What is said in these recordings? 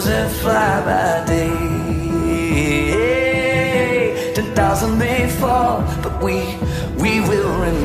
shadows that fly by day. 10,000 may fall, but we will remain.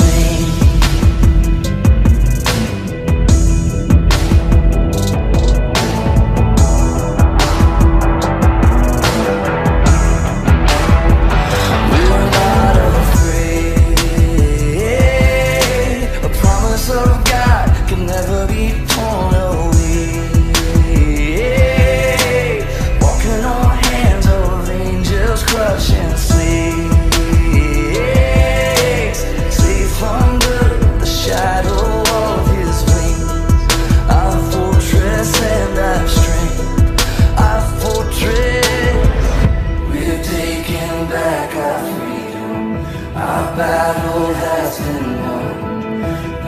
Battle has been won.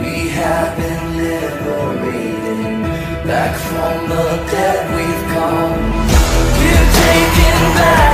We have been liberated. Back from the dead we've come. We're taking back.